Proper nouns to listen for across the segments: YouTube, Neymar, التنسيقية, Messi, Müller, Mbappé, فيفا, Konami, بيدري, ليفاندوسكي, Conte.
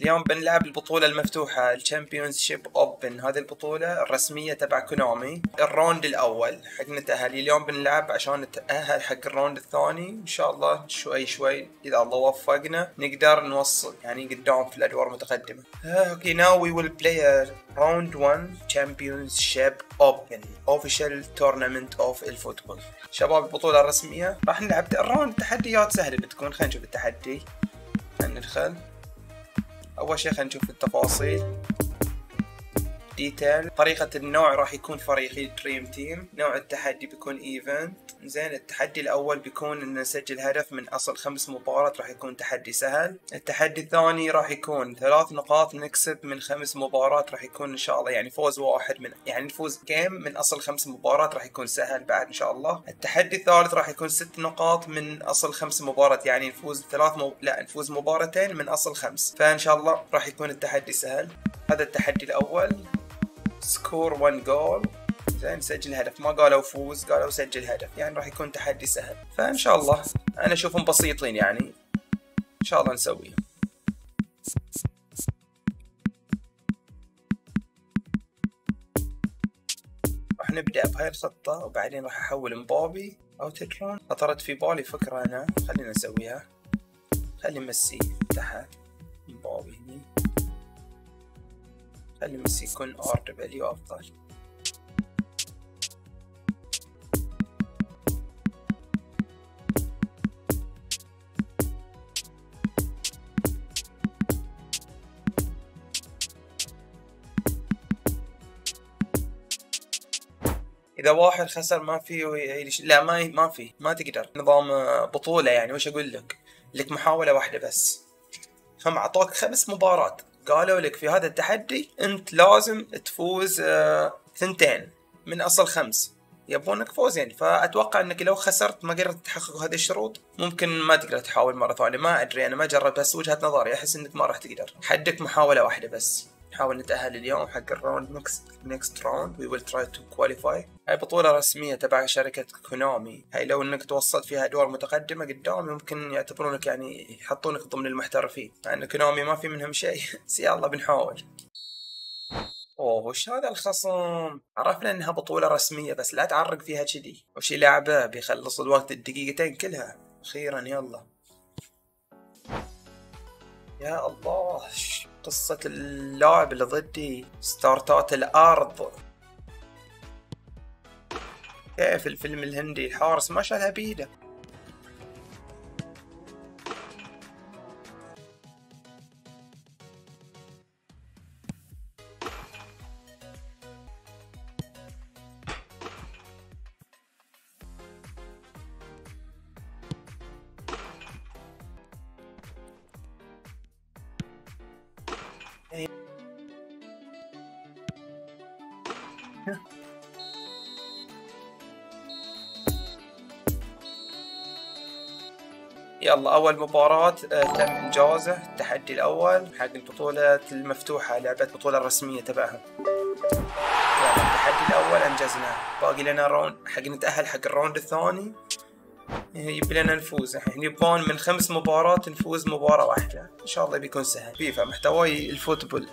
اليوم بنلعب البطولة المفتوحة الشامبيونشيب اوبن، هذه البطولة الرسمية تبع كونامي. الروند الاول حق التأهل، اليوم بنلعب عشان نتأهل حق الروند الثاني، ان شاء الله شوي شوي اذا الله وفقنا نقدر نوصل يعني قدام في الادوار المتقدمة. اوكي now we will play a round 1 championship open official tournament of الفوتبول. شباب البطولة الرسمية راح نلعب الراوند، تحديات سهلة بتكون. خلينا نشوف التحدي، خلينا ندخل اول شيء خلينا نشوف التفاصيل ديتيل. طريقة النوع راح يكون فريقي دريم تيم، نوع التحدي بيكون ايفنت. زين التحدي الاول بيكون ان نسجل هدف من اصل 5 مباريات، راح يكون تحدي سهل. التحدي الثاني راح يكون 3 نقاط نكسب من 5 مباريات، راح يكون ان شاء الله يعني فوز واحد من يعني نفوز جيم من اصل 5 مباريات، راح يكون سهل بعد ان شاء الله. التحدي الثالث راح يكون 6 نقاط من اصل 5 مباريات، يعني نفوز نفوز 2 من اصل 5، فان شاء الله راح يكون التحدي سهل. هذا التحدي الاول سكور 1 جول، زين سجل هدف، ما قالوا فوز قالوا سجل هدف، يعني راح يكون تحدي سهل، فان شاء الله انا اشوفهم بسيطين يعني ان شاء الله نسويهم. راح نبدا بهاي الخطه وبعدين راح احول مبابي او تترون. خطرت في بالي فكره انا، خلينا نسويها. خلي ميسي تحت، مبابي هني، خلي ميسي يكون ار دبليو افضل. اذا واحد خسر ما في لا ما في، ما تقدر، نظام بطوله يعني. وش اقول لك؟ لك محاوله واحده بس، هم اعطوك 5 مباريات، قالوا لك في هذا التحدي انت لازم تفوز 2 من اصل 5، يبونك فوز يعني. فاتوقع انك لو خسرت ما قدرت تحقق هذه الشروط ممكن ما تقدر تحاول مره ثانيه، ما ادري انا ما جربت، بس وجهه نظري احس انك ما راح تقدر. حدك محاوله واحده بس. نحاول نتأهل اليوم حق الراوند next round we will try to qualify. هاي بطولة رسمية تبع شركة كونامي، هاي لو انك توصلت فيها ادوار متقدمة قدام ممكن يعتبرونك يعني يحطونك ضمن المحترفين، يعني كونامي ما في منهم شيء، بس يلا بنحاول. اوه وش هذا الخصم؟ عرفنا انها بطولة رسمية بس لا تعرق فيها كذي، وش لعبة بيخلص الوقت الدقيقتين كلها، اخيرا يلا. يا الله قصة اللاعب اللي ضدي، ستارتات الارض كيف الفيلم الهندي، الحارس ما شالها بيده. يلا اول مباراة تم انجازه، التحدي الاول حق البطولة المفتوحة، لعبة بطولة رسمية تبعها. يلا التحدي الاول انجزناه، باقي لنا راوند حق نتأهل حق الراوند الثاني، يبي لنا نفوز الحين، يبون من 5 مباريات نفوز 1 ان شاء الله بيكون سهل. فيفا محتواي الفوتبول.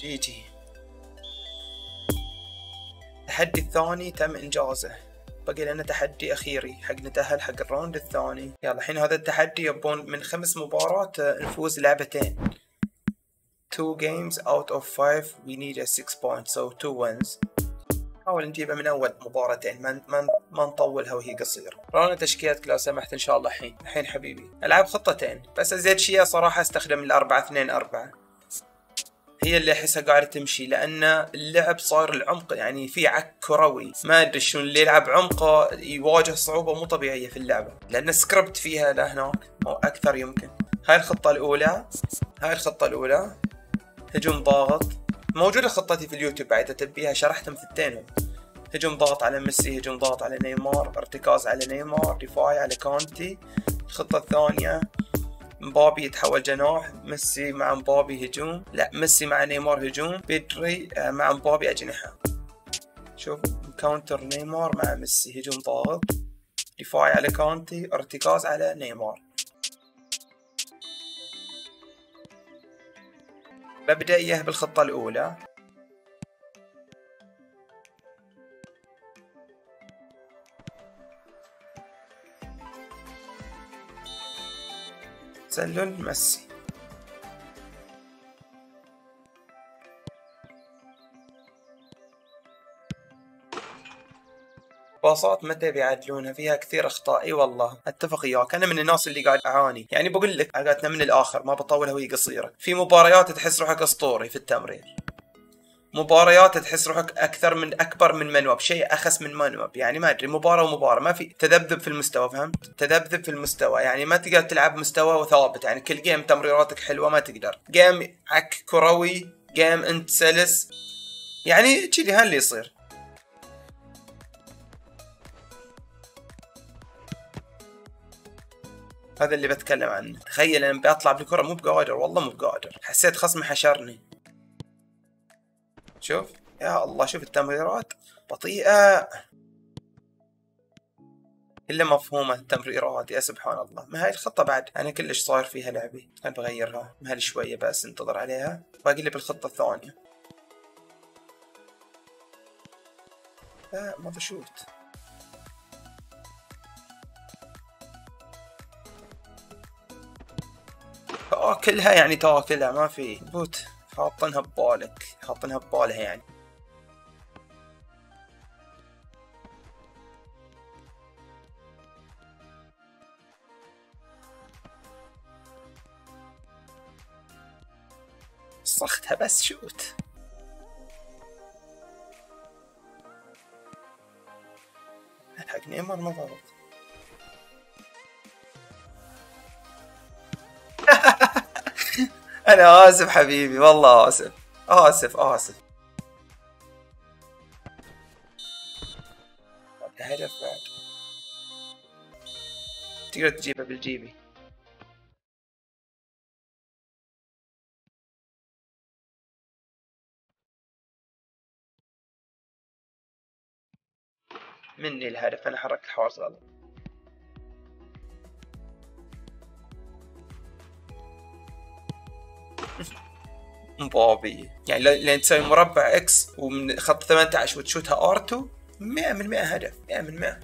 جي التحدي الثاني تم انجازه، بقي لنا تحدي اخيري حق نتأهل حق الراوند الثاني. يلا الحين هذا التحدي يبون من 5 مباريات نفوز 2. 2 games out of 5 we need a 6 points so 2 wins. نحاول نجيبها من اول مباراتين، ما نطولها وهي قصيرة. رانا تشكيلتك لو سمحت ان شاء الله. الحين حبيبي العب خطتين بس ازيد شيء صراحة، استخدم 4-2-4 هي اللي احسها قاعده تمشي، لان اللعب صار العمق يعني في عك كروي، ما ادري شلون اللي يلعب عمقه يواجه صعوبه مو طبيعيه في اللعبه، لان السكريبت فيها لهناك او اكثر يمكن. هاي الخطه الاولى، هجوم ضاغط، موجوده خطتي في اليوتيوب بعد اذا تبيها، شرحتهم في 2. هجوم ضاغط على ميسي، هجوم ضاغط على نيمار، ارتكاز على نيمار، دفاعي على كونتي. الخطه الثانيه مبابي يتحول جناح، ميسي مع مبابي هجوم، لا ميسي مع نيمار هجوم، بيدري مع مبابي أجنحة. شوف كاونتر نيمار مع ميسي، هجوم ضاغط، دفاعي على كونتي، ارتكاز على نيمار. ببدأ إياه بالخطة الأولى. تسلل ميسي، باصات متى بيعدلونها فيها كثير اخطاء. اي والله اتفق وياك، انا من الناس اللي قاعد اعاني، يعني بقول لك حلقاتنا من الاخر ما بطولها وهي قصيره، في مباريات تحس روحك اسطوري في التمرير، مباريات تحس روحك اكثر من اكبر من منوب، شيء اخس من منوب، يعني ما ادري، مباراه ومباراه ما في تذبذب في المستوى، فهمت؟ تذبذب في المستوى، يعني ما تقدر تلعب مستوى ثابت، يعني كل جيم تمريراتك حلوه، ما تقدر جيم عك كروي، جيم انت سلس، يعني كذي هاللي يصير. هذا اللي بتكلم عنه. تخيل انا بطلع بالكره مو بقادر، والله مو بقادر، حسيت خصمي حشرني. شوف يا الله، شوف التمريرات بطيئة، إلا مفهومة التمريرات، يا سبحان الله. ما هاي الخطة بعد أنا كلش صاير فيها لعبي، أنا بغيرها مهل شوية بس، انتظر عليها، باقي لي بالخطة الثانية. لا ما بشوت، تاكلها يعني تاكلها، ما في بوت، حاطنها ببالك، حاطنها ببالها يعني. صرختها بس شوت. حق نيمار ما ضبط. أنا آسف حبيبي، والله آسف آسف آسف. هدف بعد تقدر تجيبه بالجيبي. مني الهدف، أنا حركت الحواس غلط. مبابي يعني لين تسوي مربع اكس ومن خط 18 وتشوتها ار2 100% هدف، 100%.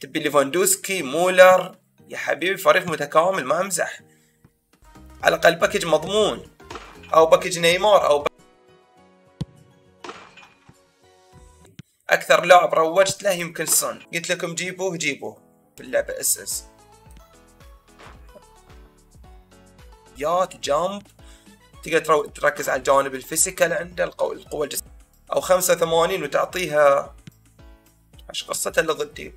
تبي ليفاندوسكي مولر يا حبيبي، فريق متكامل، ما امزح، على الاقل باكج مضمون، او باكج نيمار، او اكثر لاعب روجت له يمكن سون، قلت لكم جيبوه جيبوه في اللعبه اس اس. يات جامب تقدر تركز على الجانب الفيزيكال عنده، القوه الجسديه، او 85 وتعطيها. ايش قصته اللي ضدي؟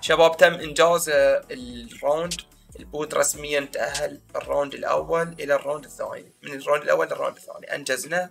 شباب تم انجاز الراوند، البوت رسميا تأهل الراوند الاول الى الراوند الثاني، من الراوند الاول للراوند الثاني، انجزناه